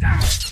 Down.